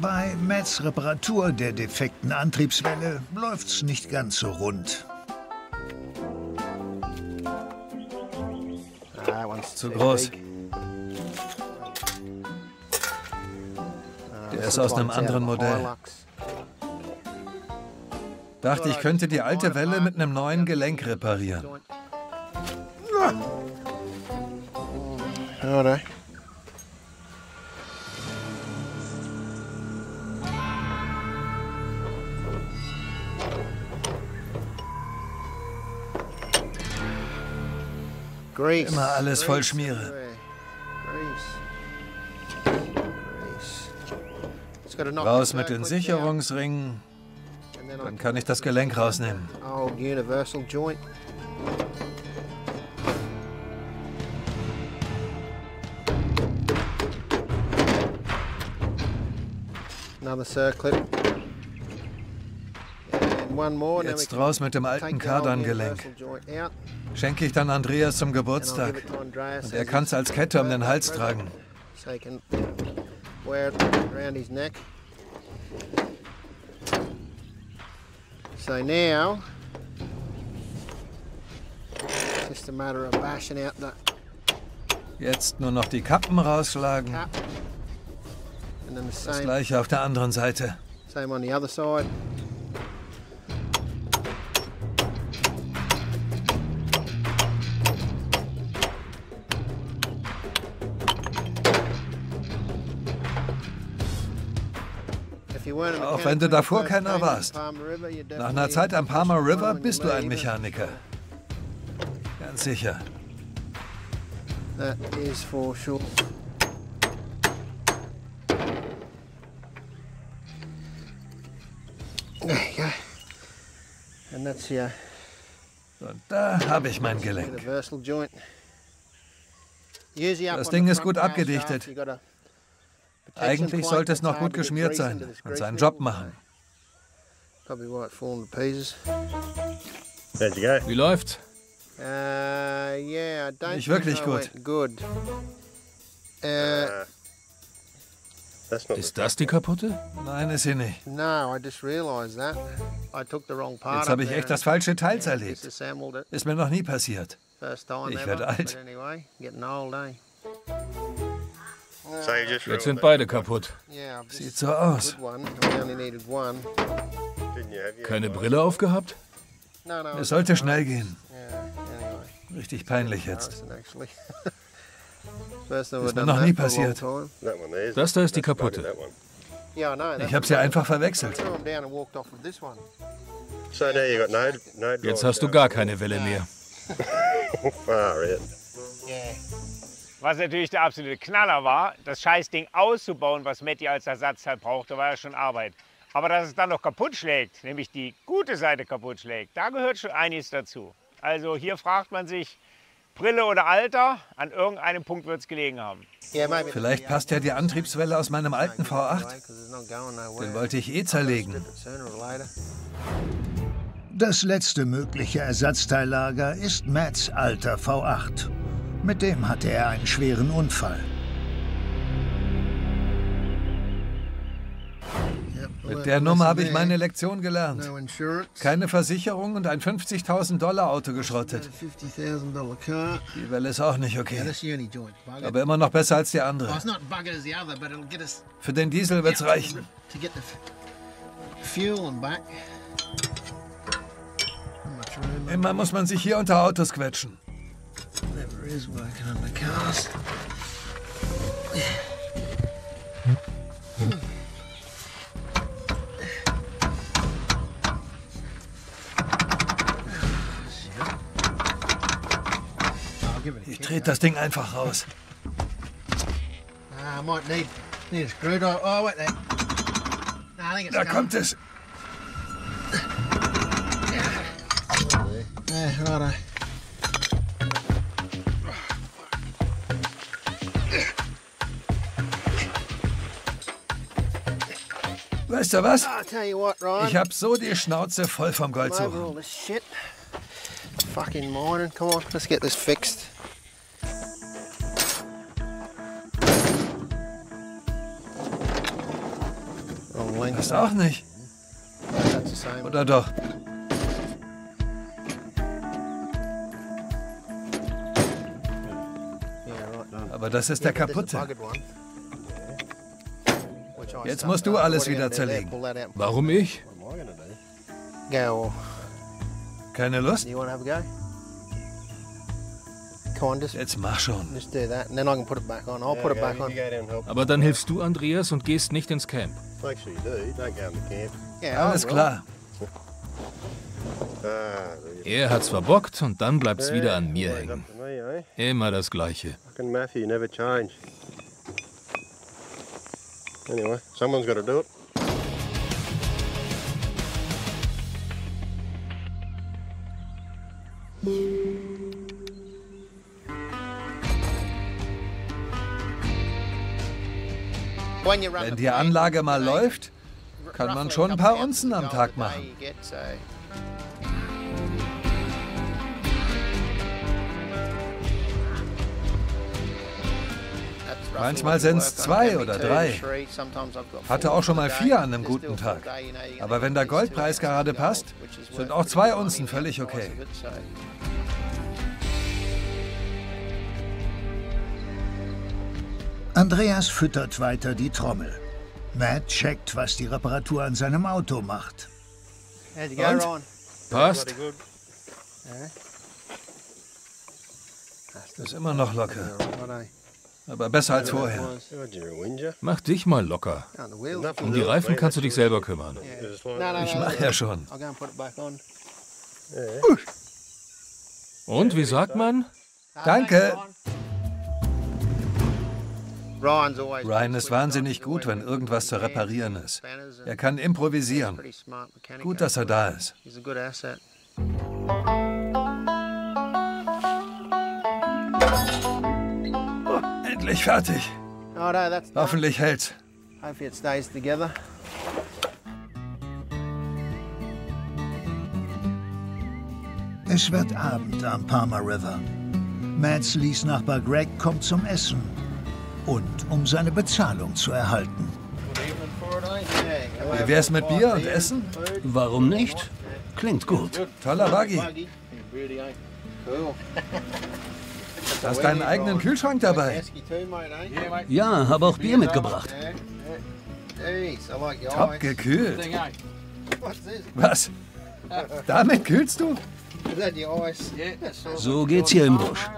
Bei Mats Reparatur der defekten Antriebswelle läuft's nicht ganz so rund. Zu groß. Der ist aus einem anderen Modell. Dachte, ich könnte die alte Welle mit einem neuen Gelenk reparieren. Immer alles voll Schmiere. Raus mit den Sicherungsringen, dann kann ich das Gelenk rausnehmen. Jetzt raus mit dem alten Kardangelenk. Schenke ich dann Andreas zum Geburtstag. Und er kann es als Kette um den Hals tragen. Jetzt nur noch die Kappen rausschlagen. Das gleiche auf der anderen Seite. Auch wenn du davor keiner warst. Nach einer Zeit am Palmer River bist du ein Mechaniker. Ganz sicher. Und da habe ich mein Gelenk. Das Ding ist gut abgedichtet. Eigentlich sollte es noch gut geschmiert sein und seinen Job machen. Wie läuft's? Nicht wirklich gut. Ist das die kaputte? Nein, ist sie nicht. Jetzt habe ich echt das falsche Teil zerlegt. Ist mir noch nie passiert. Ich werde alt. Jetzt sind beide kaputt. Sieht so aus. Keine Brille aufgehabt? Es sollte schnell gehen. Richtig peinlich jetzt. Ist mir noch nie passiert. Das da ist die kaputte. Ich habe sie einfach verwechselt. Jetzt hast du gar keine Welle mehr. Was natürlich der absolute Knaller war, das Scheißding auszubauen, was Matti als Ersatzteil brauchte, war ja schon Arbeit. Aber dass es dann noch kaputt schlägt, nämlich die gute Seite kaputt schlägt, da gehört schon einiges dazu. Also hier fragt man sich, Brille oder Alter, an irgendeinem Punkt wird es gelegen haben. Vielleicht passt ja die Antriebswelle aus meinem alten V8. Den wollte ich eh zerlegen. Das letzte mögliche Ersatzteillager ist Mats alter V8. Mit dem hatte er einen schweren Unfall. Mit der Nummer habe ich meine Lektion gelernt. Keine Versicherung und ein $50.000 Auto geschrottet. Die Welle ist auch nicht okay. Aber immer noch besser als die andere. Für den Diesel wird's reichen. Immer muss man sich hier unter Autos quetschen. Ich drehe das Ding einfach raus. Da kommt es. Weißt du was? Ich hab so die Schnauze voll vom Goldsuchen. Das auch nicht. Oder doch? Aber das ist der kaputte. Jetzt musst du alles wieder zerlegen. Warum ich? Keine Lust? Jetzt mach schon. Aber dann hilfst du, Andreas, und gehst nicht ins Camp. Alles klar. Er hat's verbockt und dann bleibt's wieder an mir hängen. Immer das Gleiche. Anyway, someone's got to do it. Wenn die Anlage mal läuft, kann man schon ein paar Unzen am Tag machen. Manchmal sind es 2 oder 3. Hatte auch schon mal 4 an einem guten Tag. Aber wenn der Goldpreis gerade passt, sind auch 2 Unzen völlig okay. Andreas füttert weiter die Trommel. Matt checkt, was die Reparatur an seinem Auto macht. Und? Passt. Das ist immer noch locker. Aber besser als vorher. Mach dich mal locker. Um die Reifen kannst du dich selber kümmern. Ich mach ja schon. Und, wie sagt man? Danke. Ryan ist wahnsinnig gut, wenn irgendwas zu reparieren ist. Er kann improvisieren. Gut, dass er da ist. Endlich fertig. Hoffentlich hält's. Es wird Abend am Palmer River. Mats Lees-Nachbar Greg kommt zum Essen und um seine Bezahlung zu erhalten. Wie wär's mit Bier und Essen? Warum nicht? Klingt gut. Toller Buggy. Du hast deinen eigenen Kühlschrank dabei. Ja, habe auch Bier mitgebracht. Top gekühlt. Was? Damit kühlst du? So geht's hier im Busch.